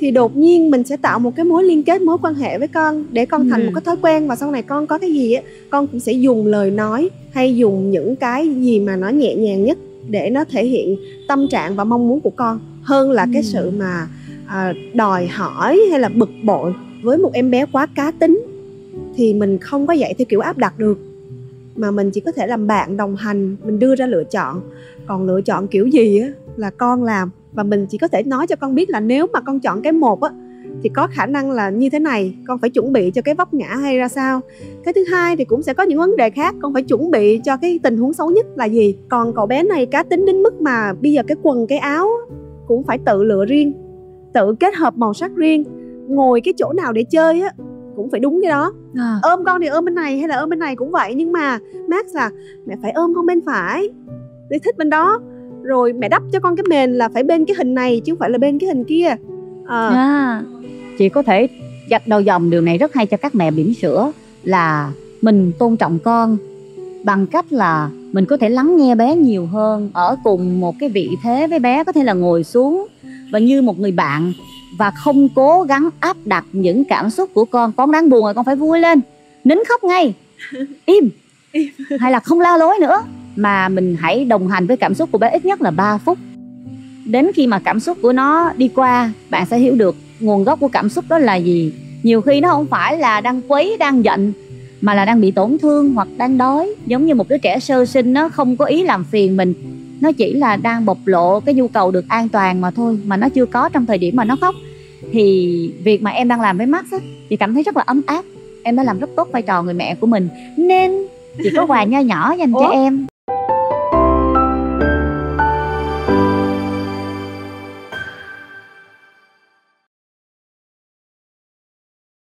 thì đột nhiên mình sẽ tạo một cái mối liên kết, mối quan hệ với con để con thành ừ. một cái thói quen. Và sau này con có cái gì á, con cũng sẽ dùng lời nói hay dùng những cái gì mà nó nhẹ nhàng nhất để nó thể hiện tâm trạng và mong muốn của con, hơn là ừ. cái sự mà à, đòi hỏi hay là bực bội. Với một em bé quá cá tính thì mình không có dạy theo kiểu áp đặt được, mà mình chỉ có thể làm bạn đồng hành, mình đưa ra lựa chọn. Còn lựa chọn kiểu gì á là con làm, và mình chỉ có thể nói cho con biết là nếu mà con chọn cái một á thì có khả năng là như thế này, con phải chuẩn bị cho cái vấp ngã hay ra sao. Cái thứ hai thì cũng sẽ có những vấn đề khác, con phải chuẩn bị cho cái tình huống xấu nhất là gì. Còn cậu bé này cá tính đến mức mà bây giờ cái quần cái áo cũng phải tự lựa riêng, tự kết hợp màu sắc riêng, ngồi cái chỗ nào để chơi á cũng phải đúng cái đó. À. Ôm con thì ôm bên này hay là ôm bên này cũng vậy, nhưng mà Max là mẹ phải ôm con bên phải để thích bên đó. Rồi mẹ đắp cho con cái mền là phải bên cái hình này chứ không phải là bên cái hình kia. À. À. Chị có thể gạch đầu dòng điều này rất hay cho các mẹ bỉm sữa, là mình tôn trọng con bằng cách là mình có thể lắng nghe bé nhiều hơn, ở cùng một cái vị thế với bé, có thể là ngồi xuống và như một người bạn, và không cố gắng áp đặt những cảm xúc của con. Con đang buồn rồi con phải vui lên, nín khóc ngay, im, hay là không la lối nữa, mà mình hãy đồng hành với cảm xúc của bé ít nhất là ba phút. Đến khi mà cảm xúc của nó đi qua, bạn sẽ hiểu được nguồn gốc của cảm xúc đó là gì. Nhiều khi nó không phải là đang quấy, đang giận, mà là đang bị tổn thương hoặc đang đói. Giống như một đứa trẻ sơ sinh, nó không có ý làm phiền mình, nó chỉ là đang bộc lộ cái nhu cầu được an toàn mà thôi, mà nó chưa có trong thời điểm mà nó khóc. Thì việc mà em đang làm với Max á, chị cảm thấy rất là ấm áp. Em đã làm rất tốt vai trò người mẹ của mình, nên chị có quà nho nhỏ dành Ủa? cho em.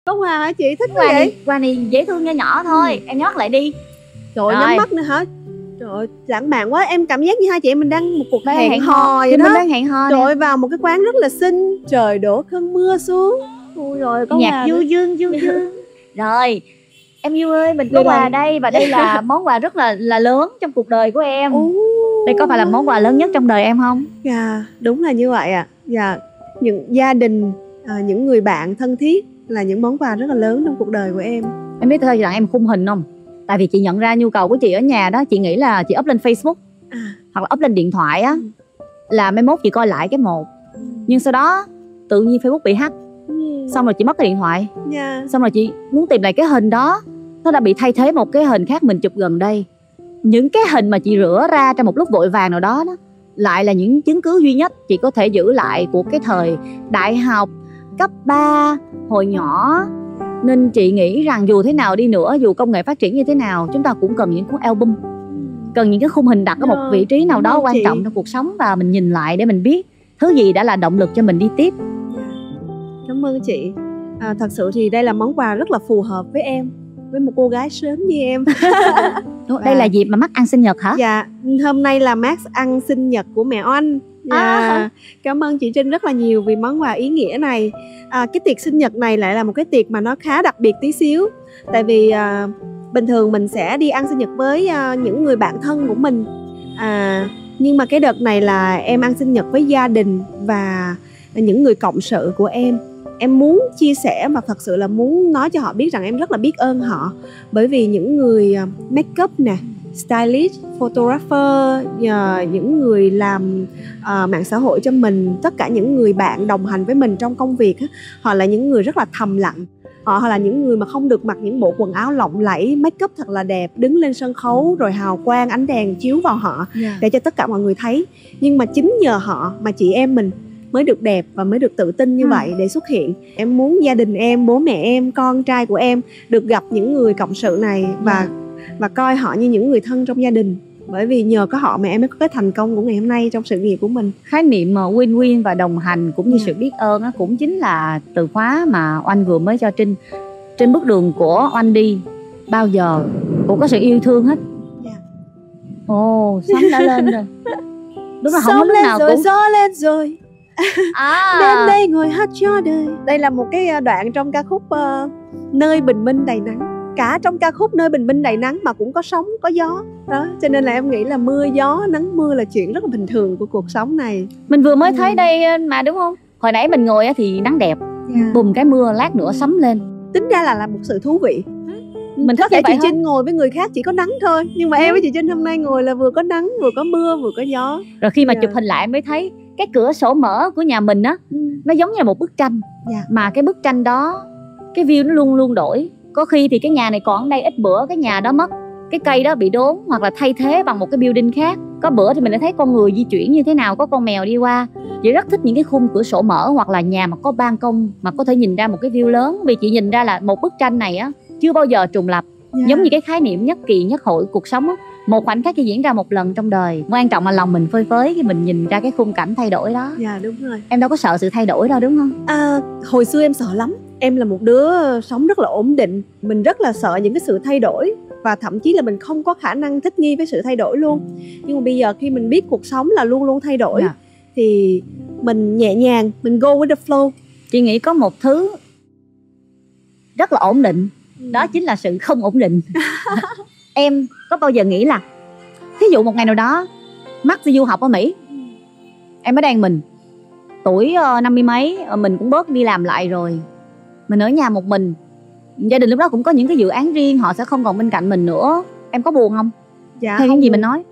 Có quà hả chị? Thích quà vậy? Quà này dễ thương nho nhỏ thôi, ừ. em nhót lại đi. Trời ơi, nhắm mắt nữa hả? Trời ơi, lãng mạn quá. Em cảm giác như hai chị em mình đang một cuộc hẹn, hẹn hò vậy đó. Mình đang hẹn hò rồi vào một cái quán rất là xinh, trời đổ cơn mưa xuống. Ôi rồi có nhạc du dương du dương. Rồi, em yêu ơi, mình có quà đây, và đây là món quà rất là là lớn trong cuộc đời của em. Ồ. Đây có phải là món quà lớn nhất trong đời em không? Dạ, đúng là như vậy ạ. À. Dạ, những gia đình, à, những người bạn thân thiết là những món quà rất là lớn trong cuộc đời của em. Em biết thời gian em khung hình không? Tại vì chị nhận ra nhu cầu của chị ở nhà đó, chị nghĩ là chị up lên Facebook à. hoặc là up lên điện thoại á, ừ. là mai mốt chị coi lại cái một, ừ. nhưng sau đó tự nhiên Facebook bị hack, ừ. xong rồi chị mất cái điện thoại, yeah. xong rồi chị muốn tìm lại cái hình đó, nó đã bị thay thế một cái hình khác mình chụp gần đây. Những cái hình mà chị rửa ra trong một lúc vội vàng nào đó, đó lại là những chứng cứ duy nhất chị có thể giữ lại của cái thời đại học, cấp ba, hồi nhỏ. Nên chị nghĩ rằng dù thế nào đi nữa, dù công nghệ phát triển như thế nào, chúng ta cũng cần những cuốn album, cần những cái khung hình đặt ở một vị trí nào đó quan trọng trong cuộc sống, và mình nhìn lại để mình biết thứ gì đã là động lực cho mình đi tiếp. Cảm ơn chị. à, Thật sự thì đây là món quà rất là phù hợp với em, với một cô gái sớm như em. Và... đây là dịp mà Max ăn sinh nhật hả? Dạ, hôm nay là Max ăn sinh nhật của mẹ Oanh. Dạ. À. Cảm ơn chị Trinh rất là nhiều vì món quà ý nghĩa này. à, Cái tiệc sinh nhật này lại là một cái tiệc mà nó khá đặc biệt tí xíu. Tại vì à, bình thường mình sẽ đi ăn sinh nhật với à, những người bạn thân của mình. à, Nhưng mà cái đợt này là em ăn sinh nhật với gia đình và những người cộng sự của em. Em muốn chia sẻ và thật sự là muốn nói cho họ biết rằng em rất là biết ơn họ. Bởi vì những người make up nè, stylist, photographer, những người làm uh, mạng xã hội cho mình, tất cả những người bạn đồng hành với mình trong công việc, họ là những người rất là thầm lặng. Ờ, hoặc là những người mà không được mặc những bộ quần áo lộng lẫy, make up thật là đẹp, đứng lên sân khấu rồi hào quang ánh đèn chiếu vào họ, yeah, để cho tất cả mọi người thấy. Nhưng mà chính nhờ họ mà chị em mình mới được đẹp và mới được tự tin như à. vậy để xuất hiện. Em muốn gia đình em, bố mẹ em, con trai của em được gặp những người cộng sự này và à. và coi họ như những người thân trong gia đình. Bởi vì nhờ có họ mà em mới có cái thành công của ngày hôm nay trong sự nghiệp của mình. Khái niệm win-win và đồng hành cũng như yeah. sự biết ơn cũng chính là từ khóa mà Oanh vừa mới cho Trinh. Trên bước đường của Oanh đi, bao giờ cũng có sự yêu thương hết. Dạ. Ồ, oh, sóng đã lên rồi. Đúng là không có lúc nào rồi, cũng... gió lên rồi. À. Đến đây ngồi hát cho đời. Đây là một cái đoạn trong ca khúc uh, Nơi Bình Minh Đầy Nắng. Cả trong ca khúc Nơi Bình Minh Đầy Nắng mà cũng có sóng, có gió đó, cho nên là em nghĩ là mưa gió, nắng mưa là chuyện rất là bình thường của cuộc sống này. Mình vừa mới ừ. thấy đây mà, đúng không? Hồi nãy mình ngồi thì nắng đẹp, yeah. bùm cái mưa lát nữa sấm lên. Tính ra là là một sự thú vị. Mình có thể chị Trinh không? Ngồi với người khác chỉ có nắng thôi, nhưng mà ừ. em với chị Trinh hôm nay ngồi là vừa có nắng, vừa có mưa, vừa có gió. Rồi khi mà yeah. chụp hình lại mới thấy cái cửa sổ mở của nhà mình á, ừ. nó giống như là một bức tranh, yeah. mà cái bức tranh đó, cái view nó luôn luôn đổi. Có khi thì cái nhà này còn ở đây, ít bữa cái nhà đó mất, cái cây đó bị đốn hoặc là thay thế bằng một cái building khác. Có bữa thì mình đã thấy con người di chuyển như thế nào, có con mèo đi qua. Chị rất thích những cái khung cửa sổ mở hoặc là nhà mà có ban công mà có thể nhìn ra một cái view lớn. Vì chị nhìn ra là một bức tranh này á chưa bao giờ trùng lặp, yeah. giống như cái khái niệm nhất kỳ nhất hội cuộc sống á. Một khoảnh khắc chỉ diễn ra một lần trong đời. Quan trọng là lòng mình phơi phới khi mình nhìn ra cái khung cảnh thay đổi đó. Dạ đúng rồi. Em đâu có sợ sự thay đổi đâu đúng không? À, hồi xưa em sợ lắm. Em là một đứa sống rất là ổn định. Mình rất là sợ những cái sự thay đổi. Và thậm chí là mình không có khả năng thích nghi với sự thay đổi luôn. Nhưng mà bây giờ khi mình biết cuộc sống là luôn luôn thay đổi, dạ. thì mình nhẹ nhàng, mình go with the flow. Chị nghĩ có một thứ rất là ổn định, đó chính là sự không ổn định. Em có bao giờ nghĩ là thí dụ một ngày nào đó Max đi du học ở Mỹ, em ở đây mình tuổi năm mươi mấy, mình cũng bớt đi làm lại rồi, mình ở nhà một mình, gia đình lúc đó cũng có những cái dự án riêng, họ sẽ không còn bên cạnh mình nữa, em có buồn không? Dạ theo những gì mình nói.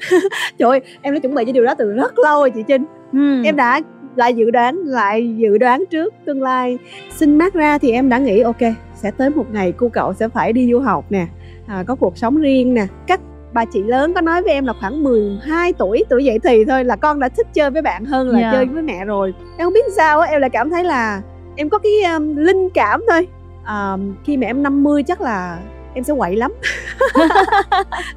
Trời ơi, em đã chuẩn bị cho điều đó từ rất lâu rồi chị Trinh. ừ. Em đã lại dự đoán lại dự đoán trước tương lai. Sinh Max ra thì em đã nghĩ ok, sẽ tới một ngày cô cậu sẽ phải đi du học nè, À, có cuộc sống riêng nè. Các bà chị lớn có nói với em là khoảng mười hai tuổi, tuổi dậy thì thôi là con đã thích chơi với bạn hơn là yeah. chơi với mẹ rồi. Em không biết sao á, em lại cảm thấy là em có cái um, linh cảm thôi. um, Khi mà em năm mươi chắc là em sẽ quậy lắm.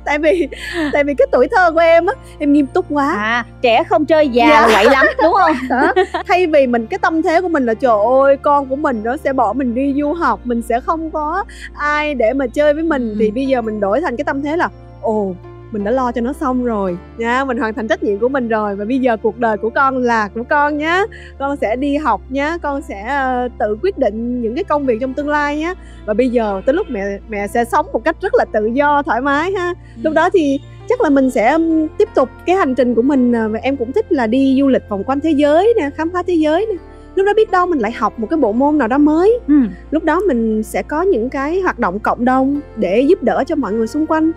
Tại vì tại vì cái tuổi thơ của em á, em nghiêm túc quá. À, trẻ không chơi già dạ. quậy lắm đúng không? Đó. Thay vì mình cái tâm thế của mình là trời ơi con của mình nó sẽ bỏ mình đi du học, mình sẽ không có ai để mà chơi với mình, ừ. thì bây giờ mình đổi thành cái tâm thế là ồ mình đã lo cho nó xong rồi nha, mình hoàn thành trách nhiệm của mình rồi, và bây giờ cuộc đời của con là của con nhé, con sẽ đi học nhé, con sẽ uh, tự quyết định những cái công việc trong tương lai nhé, và bây giờ tới lúc mẹ mẹ sẽ sống một cách rất là tự do thoải mái ha. ừ. Lúc đó thì chắc là mình sẽ tiếp tục cái hành trình của mình. Và em cũng thích là đi du lịch vòng quanh thế giới nè, khám phá thế giới nè. Lúc đó biết đâu mình lại học một cái bộ môn nào đó mới, ừ. lúc đó mình sẽ có những cái hoạt động cộng đồng để giúp đỡ cho mọi người xung quanh.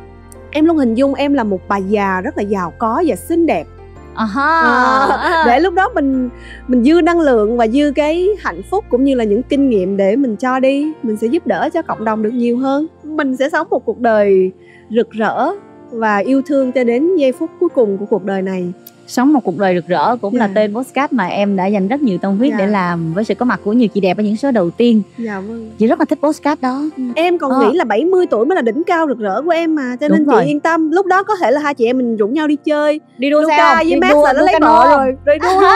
Em luôn hình dung em là một bà già rất là giàu có và xinh đẹp. Aha. À, để lúc đó mình mình dư năng lượng và dư cái hạnh phúc cũng như là những kinh nghiệm để mình cho đi, mình sẽ giúp đỡ cho cộng đồng được nhiều hơn. Mình sẽ sống một cuộc đời rực rỡ và yêu thương cho đến giây phút cuối cùng của cuộc đời này. Sống một cuộc đời rực rỡ cũng yeah. là tên podcast mà em đã dành rất nhiều tâm huyết yeah. để làm, với sự có mặt của nhiều chị đẹp ở những số đầu tiên. Dạ vâng. Chị rất là thích podcast đó. ừ. Em còn ờ. nghĩ là bảy mươi tuổi mới là đỉnh cao rực rỡ của em mà. Cho nên chị yên tâm, lúc đó có thể là hai chị em mình rủ nhau đi chơi, đi đua Luca với Max là nó lấy vợ rồi, đi đua luôn.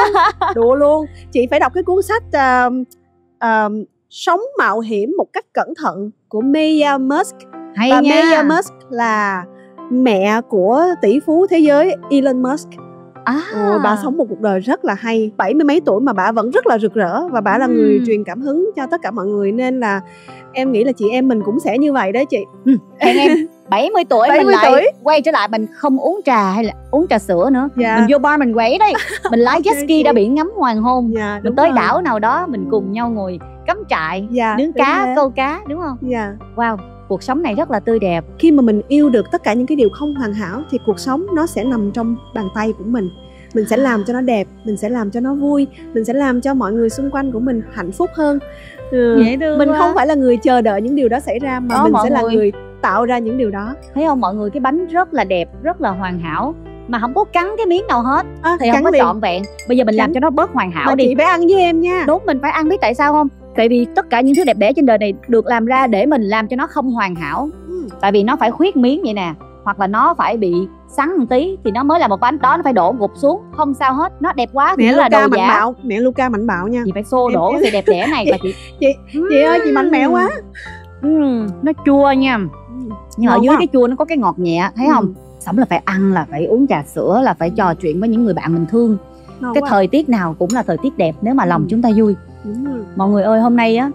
Đùa luôn. Chị phải đọc cái cuốn sách uh, uh, Sống Mạo Hiểm Một Cách Cẩn Thận của Mia Musk. Hay và nha. Mia Musk là mẹ của tỷ phú thế giới Elon Musk. À. Ồ, bà sống một cuộc đời rất là hay. Bảy mươi mấy tuổi mà bà vẫn rất là rực rỡ. Và bà là ừ. người truyền cảm hứng cho tất cả mọi người. Nên là em nghĩ là chị em mình cũng sẽ như vậy đấy chị. ừ. Em bảy mươi tuổi bảy mươi mình tuổi. lại quay trở lại, mình không uống trà hay là uống trà sữa nữa. yeah. Mình vô bar mình quẩy đấy. Mình lái jet ski ra biển ngắm hoàng hôn. yeah, Mình tới rồi. đảo nào đó mình cùng nhau ngồi cắm trại, yeah, nướng cá, thế. câu cá đúng không? yeah. Wow, cuộc sống này rất là tươi đẹp. Khi mà mình yêu được tất cả những cái điều không hoàn hảo thì cuộc sống nó sẽ nằm trong bàn tay của mình. Mình sẽ làm cho nó đẹp, mình sẽ làm cho nó vui, mình sẽ làm cho mọi người xung quanh của mình hạnh phúc hơn. Ừ. Mình quá. Không phải là người chờ đợi những điều đó xảy ra mà đó, mình sẽ là người... người tạo ra những điều đó. Thấy không mọi người, cái bánh rất là đẹp, rất là hoàn hảo mà không có cắn cái miếng nào hết à, thì không có trọn vẹn. Bây giờ mình cắn. Làm cho nó bớt hoàn hảo mà đi. Chị phải ăn với em nha. Đúng, mình phải ăn, biết tại sao không? Tại vì tất cả những thứ đẹp đẽ trên đời này được làm ra để mình làm cho nó không hoàn hảo. Ừ. Tại vì nó phải khuyết miếng vậy nè, hoặc là nó phải bị sắn một tí thì nó mới là một bánh đó, nó phải đổ gục xuống, không sao hết. Nó đẹp quá thì mẹ Luca là đồ mạnh bạo, mẹ Luca mạnh bạo nha. Chị phải xô đổ cái đẹp đẽ này. Chị và chị chị, chị ơi, chị mạnh mẽ quá. Ừ, nó chua nha. Nhưng ở dưới cái chua nó có cái ngọt nhẹ, thấy không? Sẵn là phải ăn, là phải uống trà sữa, là phải trò chuyện với những người bạn mình thương. Cái thời tiết nào cũng là thời tiết đẹp nếu mà lòng chúng ta vui. Mọi người ơi, hôm nay á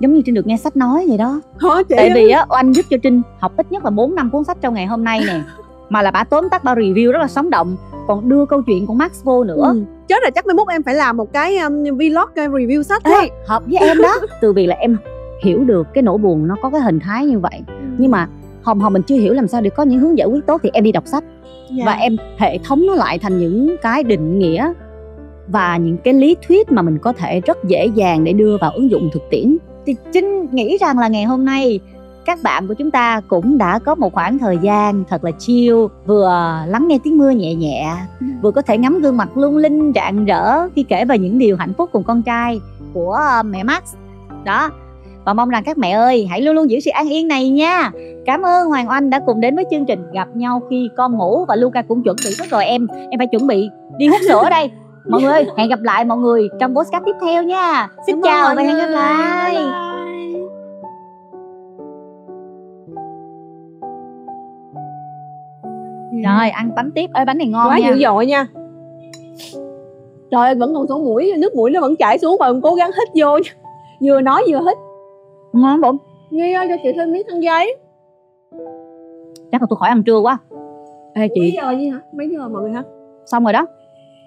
giống như Trinh được nghe sách nói vậy đó. Tại vì á Oanh giúp cho Trinh học ít nhất là bốn năm cuốn sách trong ngày hôm nay nè. Mà là bà tóm tắt, bà review rất là sống động, còn đưa câu chuyện của Max vô nữa. Ừ. Chết rồi, chắc mai mốt em phải làm một cái um, vlog cái review sách. Ê, hợp với em đó. Từ việc là em hiểu được cái nỗi buồn nó có cái hình thái như vậy. Ừ. Nhưng mà hồng hồng mình chưa hiểu làm sao để có những hướng giải quyết tốt thì em đi đọc sách. Dạ. Và em hệ thống nó lại thành những cái định nghĩa và những cái lý thuyết mà mình có thể rất dễ dàng để đưa vào ứng dụng thực tiễn. Thì Trinh nghĩ rằng là ngày hôm nay các bạn của chúng ta cũng đã có một khoảng thời gian thật là chill, vừa lắng nghe tiếng mưa nhẹ nhẹ, vừa có thể ngắm gương mặt lung linh rạng rỡ khi kể về những điều hạnh phúc cùng con trai của mẹ Max đó. Và mong rằng các mẹ ơi hãy luôn luôn giữ sự an yên này nha. Cảm ơn Hoàng Oanh đã cùng đến với chương trình Gặp Nhau Khi Con Ngủ. Và Luca cũng chuẩn bị hết rồi, em em phải chuẩn bị đi hút sữa đây. Mọi người ơi, hẹn gặp lại mọi người trong podcast tiếp theo nha. Xin Đúng chào và hẹn gặp lại. Bye bye. Rồi, ăn bánh tiếp. Ơi, bánh này ngon quá nha. Quá dữ dội nha. Trời ơi, vẫn còn sổ mũi, nước mũi nó vẫn chảy xuống mà mình cố gắng hít vô. Vừa nói vừa hít. Ngon bụng. Nhi ơi, cho chị thêm miếng khăn giấy. Chắc là tôi khỏi ăn trưa quá. Ê chị. Mấy giờ vậy hả? Mấy giờ mọi người hả? Xong rồi đó.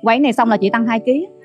Quán này xong là chị tăng hai ký.